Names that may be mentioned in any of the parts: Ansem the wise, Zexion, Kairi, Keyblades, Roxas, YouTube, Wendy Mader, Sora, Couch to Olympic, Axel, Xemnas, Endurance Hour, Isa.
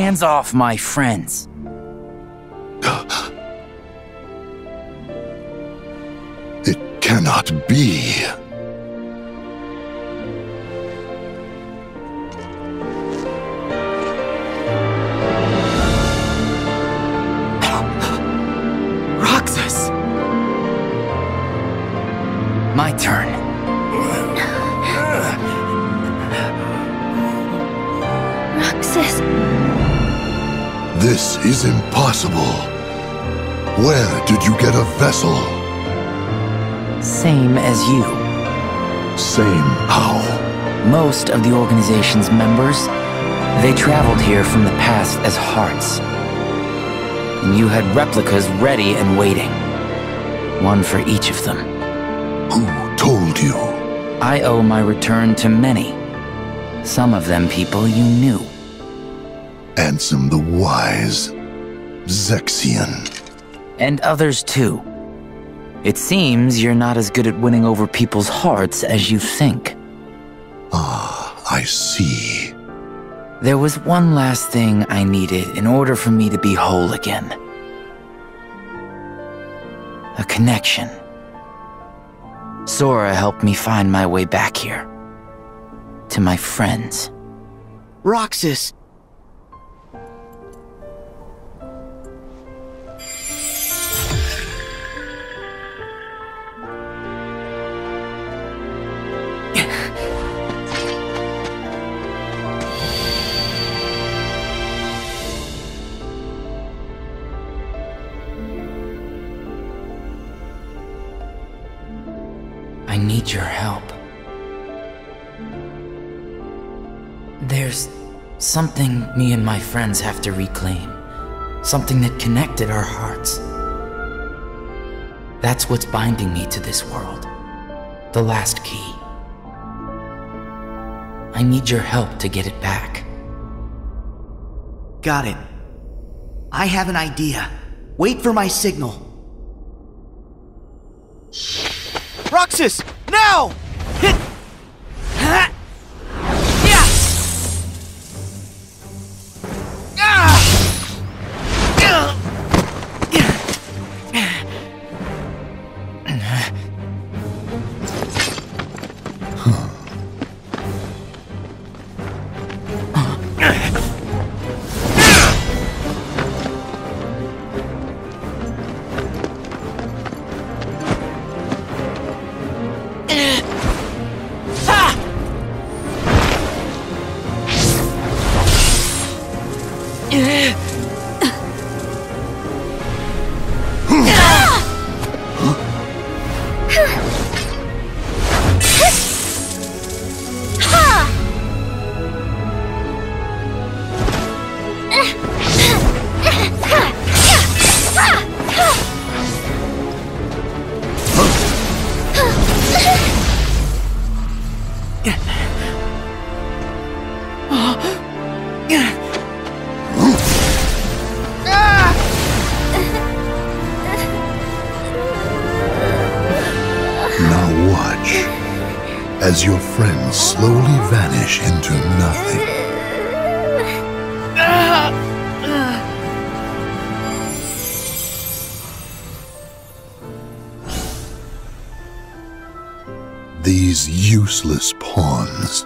Hands off my friends. It cannot be. Roxas! My turn. This is impossible. Where did you get a vessel? Same as you. Same how? Most of the organization's members, they traveled here from the past as hearts. And you had replicas ready and waiting. One for each of them. Who told you? I owe my return to many. Some of them people you knew. Ansem the Wise, Zexion. And others too. It seems you're not as good at winning over people's hearts as you think. Ah, I see. There was one last thing I needed in order for me to be whole again. A connection. Sora helped me find my way back here. To my friends. Roxas! Your help. There's something me and my friends have to reclaim. Something that connected our hearts. That's what's binding me to this world. The last key. I need your help to get it back. Got it. I have an idea. Wait for my signal. Roxas! Now! Hit! Ha! Yeah! Ah! As your friends slowly vanish into nothing. These useless pawns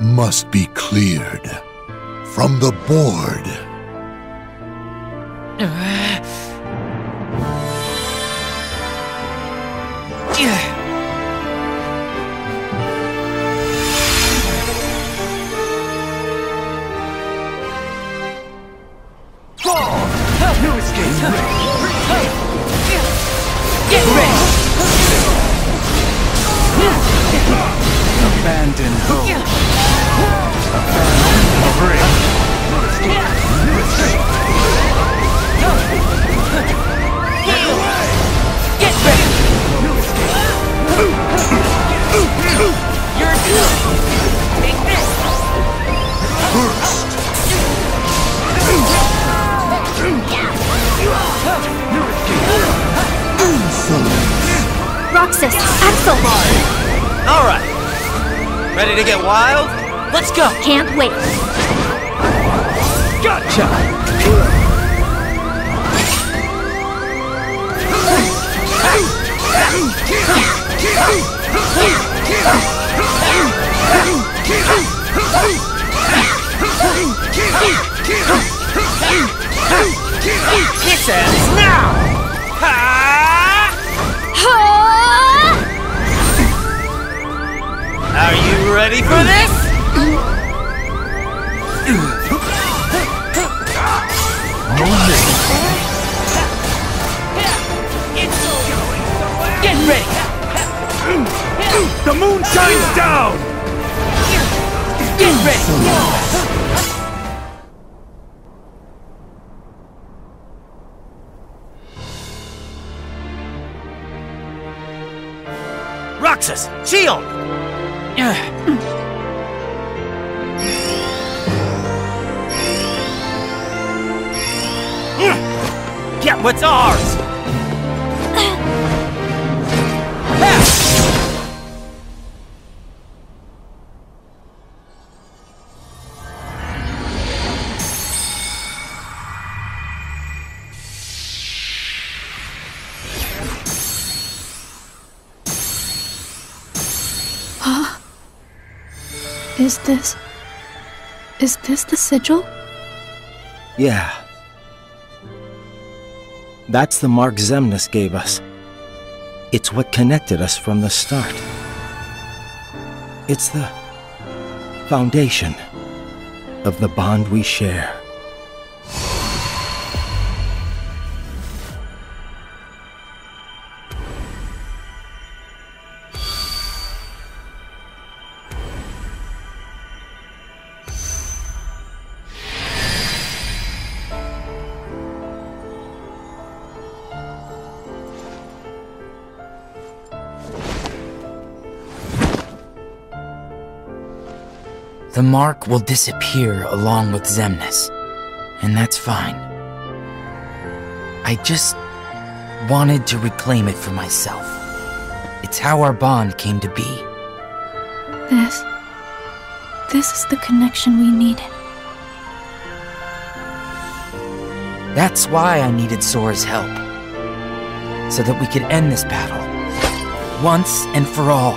must be cleared from the board. Roxas, Axel. All right. Ready to get wild? Let's go. Can't wait. Go! This ends now! Are you ready for this? Get ready! The moon shines down! Get ready! Roxas, shield! Get what's ours! Is this the sigil? Yeah. That's the mark Xemnas gave us. It's what connected us from the start. It's the foundation of the bond we share. The mark will disappear along with Xemnas, and that's fine. I just wanted to reclaim it for myself. It's how our bond came to be. This is the connection we needed. That's why I needed Sora's help, so that we could end this battle, once and for all.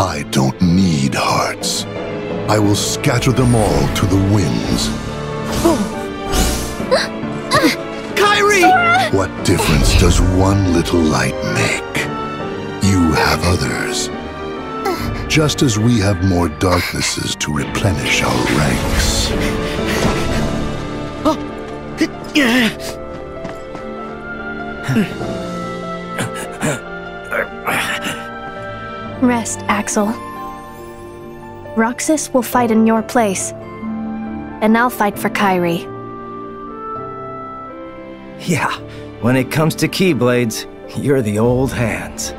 I don't need hearts. I will scatter them all to the winds. Kairi! Sora! What difference does one little light make? You have others. Just as we have more darknesses to replenish our ranks. Rest, Axel. Roxas will fight in your place, and I'll fight for Kairi. Yeah, when it comes to Keyblades, you're the old hands.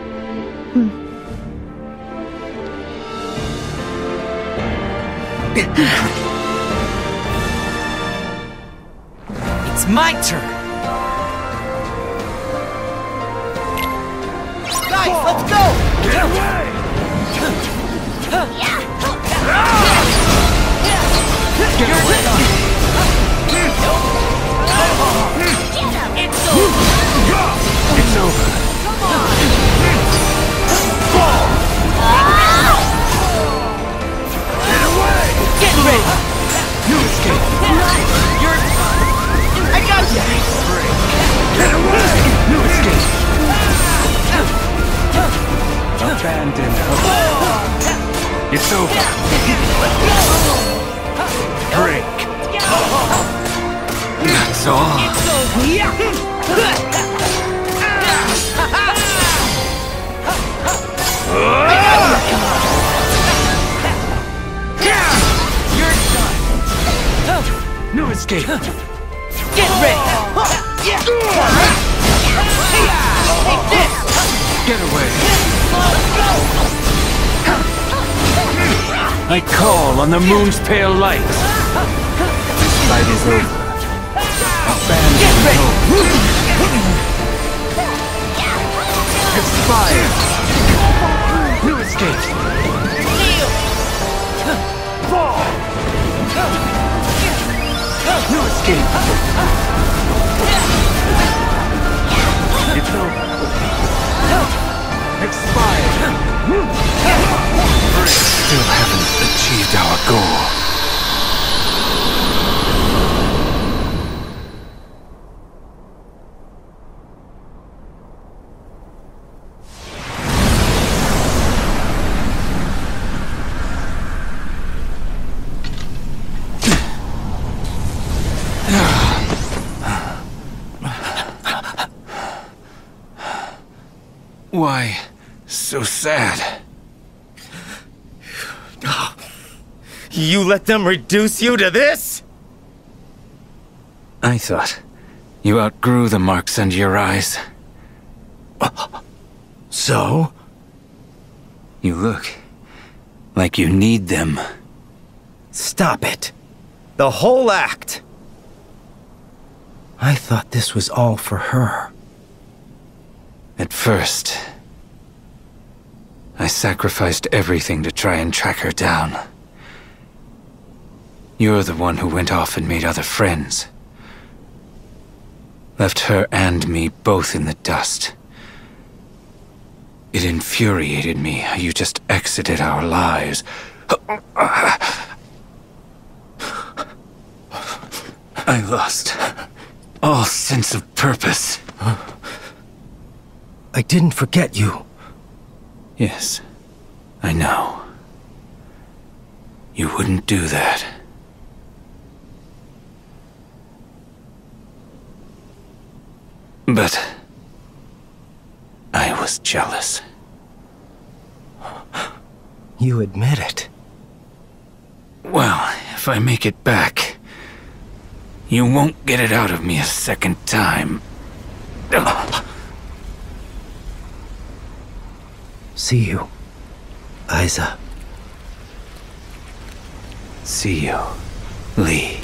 It's my turn! Guys, let's go! Get away! It's over. Break. That's all. You're done. No escape. Get ready. Take this. Get away. I call on the moon's pale light. This fight is over. Get ready! It's fire! No escape! Fall! No escape! It's over. Expired! Still haven't achieved our goal. Why so sad? You let them reduce you to this? I thought you outgrew the marks under your eyes. So? You look like you need them. Stop it. The whole act. I thought this was all for her. At first, I sacrificed everything to try and track her down. You're the one who went off and made other friends. Left her and me both in the dust. It infuriated me how you just exited our lives. I lost all sense of purpose. I didn't forget you. Yes, I know. You wouldn't do that. But I was jealous. You admit it. Well, if I make it back, you won't get it out of me a second time. See you, Isa. See you, Lee.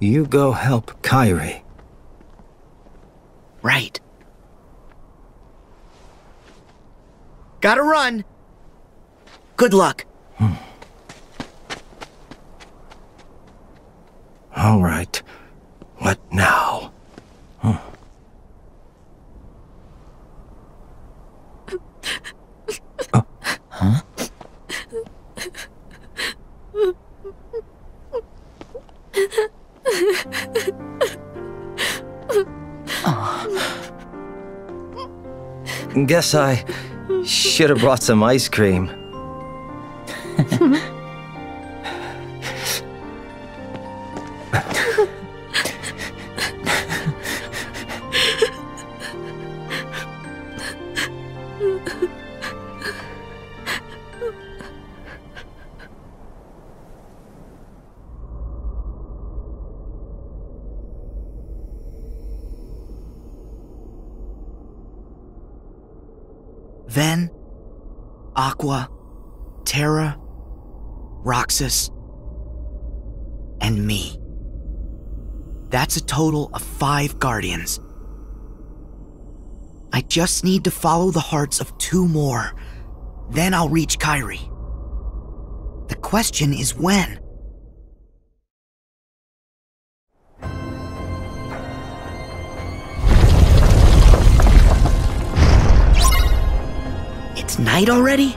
You go help Kairi. Right. Gotta run. Good luck. All right. What now? Huh? Guess I should have brought some ice cream. Then, Aqua, Terra, Roxas, and me. That's a total of 5 Guardians. I just need to follow the hearts of 2 more. Then I'll reach Kairi. The question is when. Night already?